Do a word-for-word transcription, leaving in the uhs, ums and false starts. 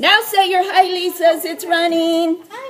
Now say your hi, Lisa, as it's running. Hi.